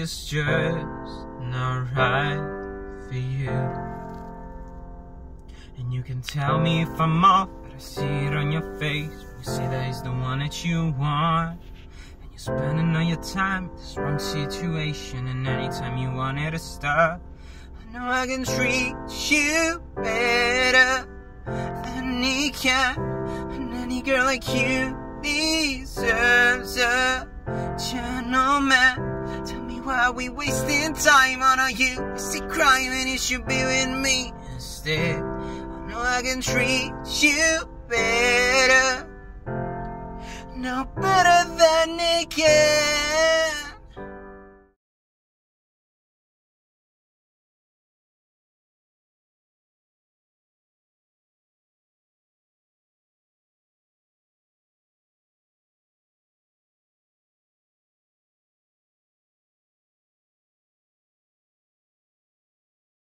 is just not right for you. And you can tell me if I'm off, but I see it on your face. You see that he's the one that you want, and you're spending all your time in this wrong situation. And anytime you want it to stop, I know I can treat you better than he can. And any girl like you deserves a gentleman. Tell me why are we wasting time on all you? It's a crime and you should be with me instead. I know I can treat you better, no better than it can.